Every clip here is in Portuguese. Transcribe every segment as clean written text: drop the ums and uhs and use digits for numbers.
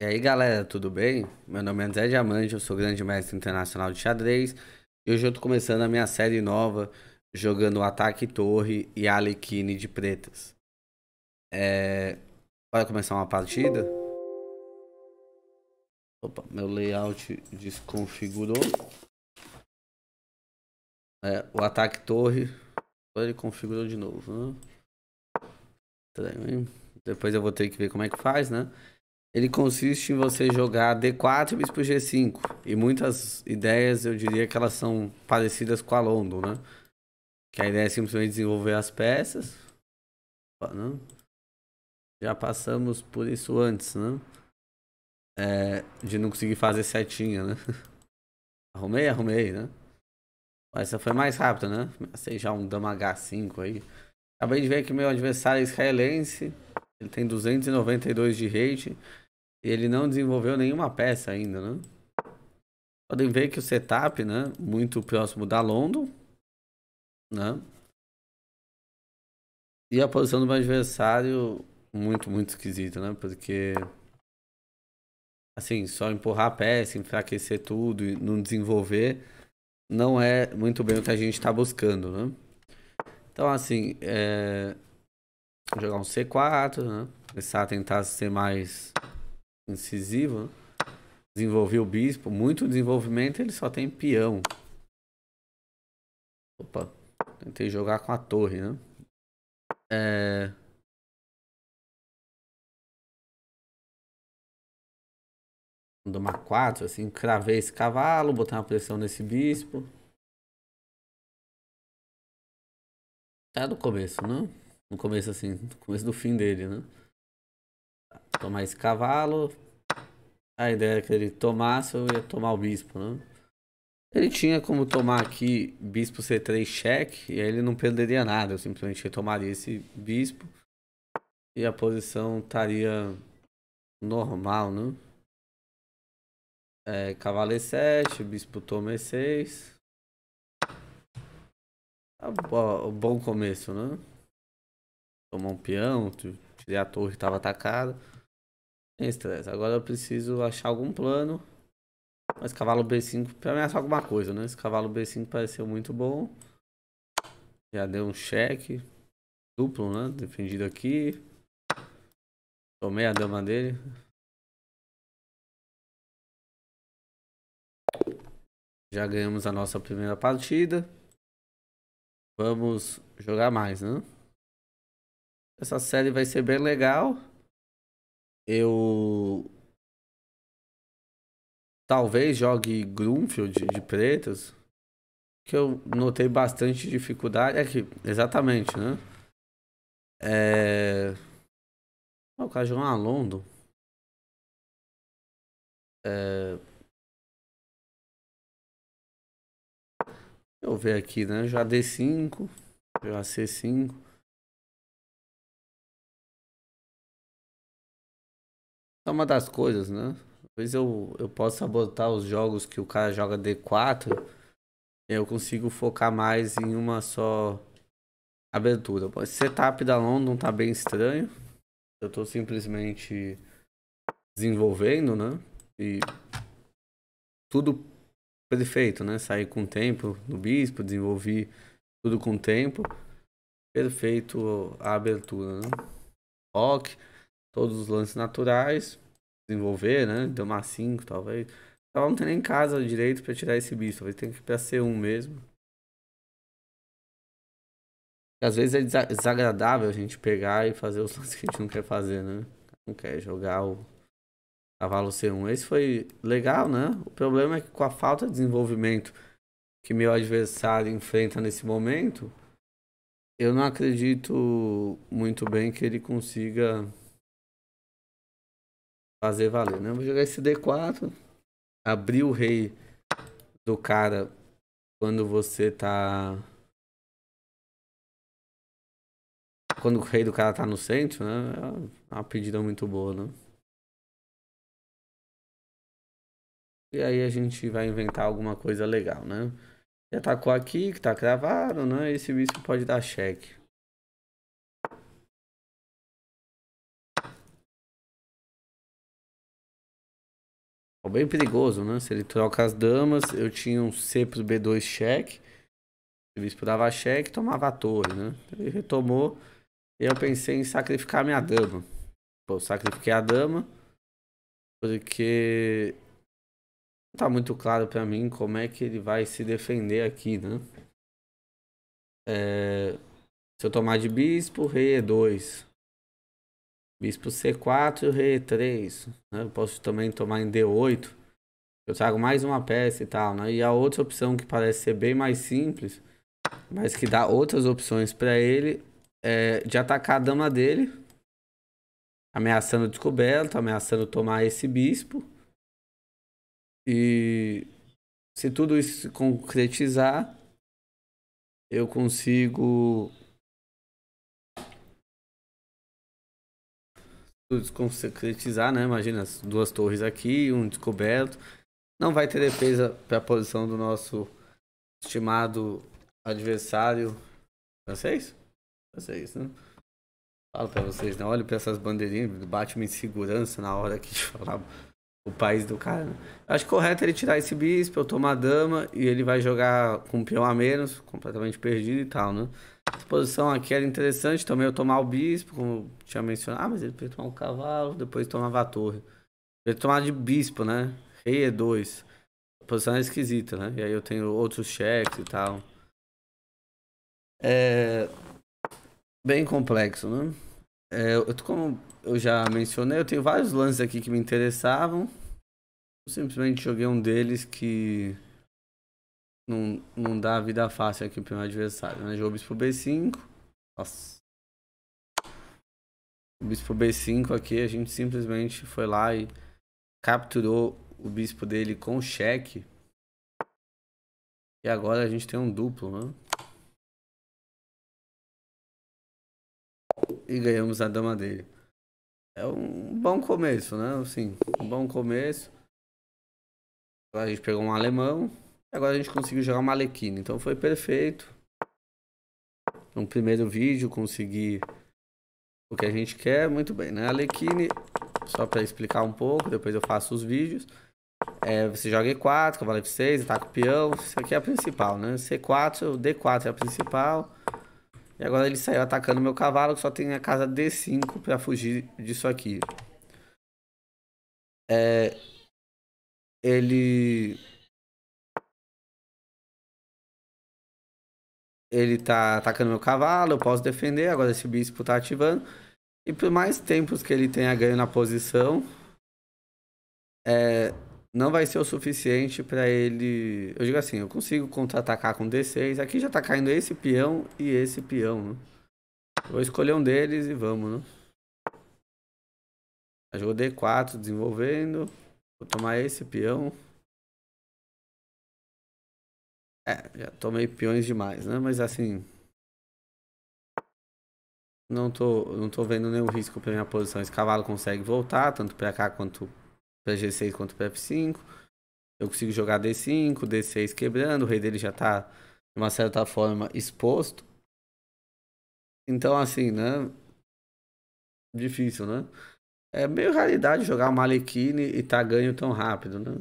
E aí galera, tudo bem? Meu nome é André Diamante, eu sou Grande Mestre Internacional de Xadrez. E hoje eu tô começando a minha série nova, jogando Ataque Torre e Alekhine de pretas. Bora começar uma partida? Opa, meu layout desconfigurou. O Ataque Torre, agora ele configurou de novo, né? Estranho, hein? Depois eu vou ter que ver como é que faz, né? Ele consiste em você jogar D4 e bispo G5. E muitas ideias, eu diria que elas são parecidas com a London, né? Que a ideia é simplesmente desenvolver as peças. Opa, né? Já passamos por isso antes, né? De não conseguir fazer setinha, né? Arrumei, né? Essa foi mais rápida, né? Sei já um dama H5 aí. Acabei de ver que meu adversário é israelense. Ele tem 292 de rate. E ele não desenvolveu nenhuma peça ainda, né? Podem ver que o setup, né? Muito próximo da London, né? E a posição do meu adversário muito esquisita, né? Porque, assim, só empurrar a peça, enfraquecer tudo e não desenvolver não é muito bem o que a gente está buscando, né? Então, assim, vou jogar um C4, né? Começar a tentar ser mais incisivo, né? Desenvolver o bispo. Muito desenvolvimento, ele só tem peão. Opa, tentei jogar com a torre, né? Doma 4, assim, cravei esse cavalo, botar uma pressão nesse bispo. Tá do começo, né? No começo, assim, no começo do fim dele, né? Tomar esse cavalo. A ideia era que ele tomasse, eu ia tomar o bispo, né? Ele tinha como tomar aqui bispo C3 cheque, e aí ele não perderia nada. Eu simplesmente retomaria esse bispo e a posição estaria normal, né? Cavalo E7, bispo toma E6. Tá bom começo, né? Tomar um peão, tirei a torre que tava atacada. Sem estresse. Agora eu preciso achar algum plano. Mas cavalo B5 pra ameaçar alguma coisa, né? Esse cavalo B5 pareceu muito bom. Já deu um cheque duplo, né? Defendido aqui. Tomei a dama dele. Já ganhamos a nossa primeira partida. Vamos jogar mais, né? Essa série vai ser bem legal. Eu talvez jogue Grünfeld de pretas, que eu notei bastante dificuldade aqui, exatamente, né? O cara jogou uma London. Deixa eu ver aqui, né? Já D5, já C5. É uma das coisas, né? Talvez eu possa sabotar os jogos que o cara joga D4. Eu consigo focar mais em uma só abertura. Esse setup da London tá bem estranho. Eu tô simplesmente desenvolvendo, né? E tudo perfeito, né? Saí com tempo do bispo, desenvolvi tudo com tempo. Perfeito a abertura, né? Ok, todos os lances naturais. Desenvolver, né? Deu uma 5, talvez. Não tem nem casa direito para tirar esse bispo. Talvez tenha que ir pra C1 mesmo. E às vezes é desagradável a gente pegar e fazer os lances que a gente não quer fazer, né? Não quer jogar o cavalo C1. Esse foi legal, né? O problema é que com a falta de desenvolvimento que meu adversário enfrenta nesse momento, eu não acredito muito bem que ele consiga fazer valer, né? Vou jogar esse D4. Abrir o rei do cara quando você tá... Quando o rei do cara tá no centro, né? É uma pedida muito boa, né? E aí a gente vai inventar alguma coisa legal, né? Ele atacou aqui, que tá cravado, né? Esse bispo pode dar cheque. Ficou bem perigoso, né? Se ele troca as damas, eu tinha um C pro B2 cheque. O bispo dava cheque e tomava a torre, né? Ele retomou e eu pensei em sacrificar minha dama. Pô, sacrifiquei a dama porque não tá muito claro pra mim como é que ele vai se defender aqui, né? Se eu tomar de bispo, rei E2. Bispo C4, rei E3. Né? Eu posso também tomar em D8. Eu trago mais uma peça e tal, né? E a outra opção que parece ser bem mais simples, mas que dá outras opções pra ele, é de atacar a dama dele, ameaçando o descoberto, ameaçando tomar esse bispo. E se tudo isso se concretizar, eu consigo... Concretizar, né? Imagina as duas torres aqui, um descoberto. Não vai ter defesa para a posição do nosso estimado adversário francês? Francês, né? Falo para vocês, né? Olho para essas bandeirinhas, bate uma insegurança na hora que de falar o país do cara. Né? Acho correto ele tirar esse bispo, eu tomar a dama e ele vai jogar com um peão a menos, completamente perdido e tal, né? Essa posição aqui era interessante também, eu tomar o bispo, como tinha mencionado. Ah, mas ele podia tomar o cavalo, depois tomava a torre. Ele tomava de bispo, né? Rei E2. A posição é esquisita, né? E aí eu tenho outros cheques e tal. É... bem complexo, né? Como eu já mencionei, eu tenho vários lances aqui que me interessavam. Eu simplesmente joguei um deles que... Não dá a vida fácil aqui pro meu adversário, né? Jogou o bispo B5. Nossa. O bispo B5 aqui, a gente simplesmente foi lá e capturou o bispo dele com cheque. E agora a gente tem um duplo, né? E ganhamos a dama dele. É um bom começo, né? Assim, um bom começo. Agora a gente pegou um alemão. Agora a gente conseguiu jogar uma Alekhine, então foi perfeito. No primeiro vídeo consegui o que a gente quer, muito bem, né? A Alekhine, só para explicar um pouco, depois eu faço os vídeos. Você joga E4, cavalo F6, ataca o peão, isso aqui é a principal, né? C4, D4 é a principal. E agora ele saiu atacando meu cavalo, que só tem a casa D5 para fugir disso aqui. Ele tá atacando meu cavalo, eu posso defender, agora esse bispo tá ativando. E por mais tempos que ele tenha ganho na posição, não vai ser o suficiente pra ele... Eu digo assim, eu consigo contra-atacar com D6. Aqui já tá caindo esse peão e esse peão, né? Vou escolher um deles e vamos, né? Jogou D4, desenvolvendo. Vou tomar esse peão. Já tomei peões demais, né? Mas assim... Não tô vendo nenhum risco pra minha posição. Esse cavalo consegue voltar, tanto pra cá, quanto pra G6, quanto pra F5. Eu consigo jogar D5, D6 quebrando. O rei dele já tá, de uma certa forma, exposto. Então, assim, né? Difícil, né? É meio raridade jogar uma Alekhine e tá ganho tão rápido, né?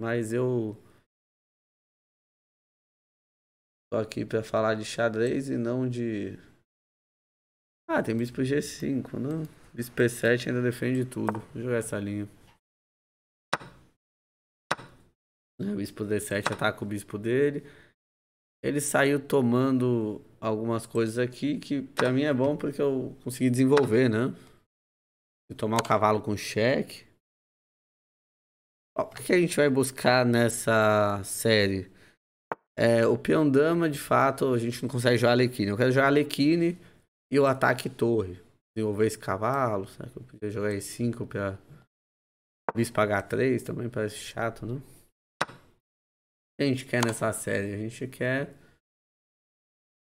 Mas eu... tô aqui pra falar de xadrez e não de... Ah, tem bispo G5, né? Bispo P7 ainda defende tudo. Vou jogar essa linha. O bispo D7 ataca o bispo dele. Ele saiu tomando algumas coisas aqui, que pra mim é bom porque eu consegui desenvolver, né? E tomar o cavalo com cheque. O que a gente vai buscar nessa série? O peão dama, de fato, a gente não consegue jogar Alekhine. Eu quero jogar Alekhine e o ataque torre. Desenvolver esse cavalo. Será que eu podia jogar E5 pra bispo H3? Também parece chato, né? O que a gente quer nessa série? A gente quer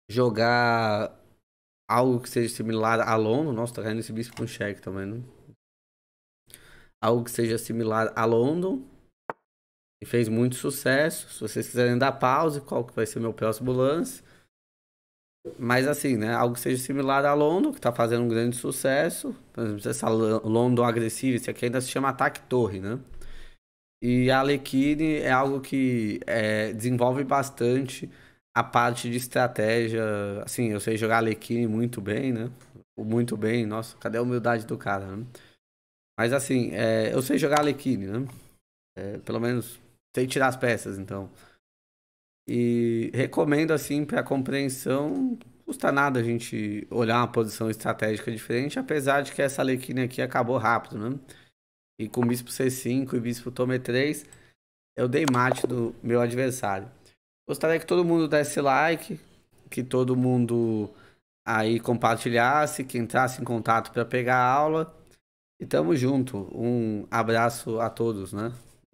jogar algo que seja similar a London. Nossa, tá caindo esse bispo com cheque também, né? Algo que seja similar a London. E fez muito sucesso. Se vocês quiserem dar pausa, qual que vai ser meu próximo lance. Mas assim, né? Algo que seja similar a London, que tá fazendo um grande sucesso. Por exemplo, essa London agressiva, esse aqui ainda se chama Ataque Torre, né? E a Alekhine é algo que desenvolve bastante a parte de estratégia. Assim, eu sei jogar Alekhine muito bem, né? Muito bem, nossa, cadê a humildade do cara, né? Mas assim, eu sei jogar Alekhine, né? Pelo menos sei tirar as peças, então. E recomendo, assim, para compreensão, custa nada a gente olhar uma posição estratégica diferente, apesar de que essa Alekhine aqui acabou rápido, né? E com o bispo C5 e bispo tome 3, eu dei mate do meu adversário. Gostaria que todo mundo desse like, que todo mundo aí compartilhasse, que entrasse em contato para pegar a aula. E tamo junto. Um abraço a todos, né?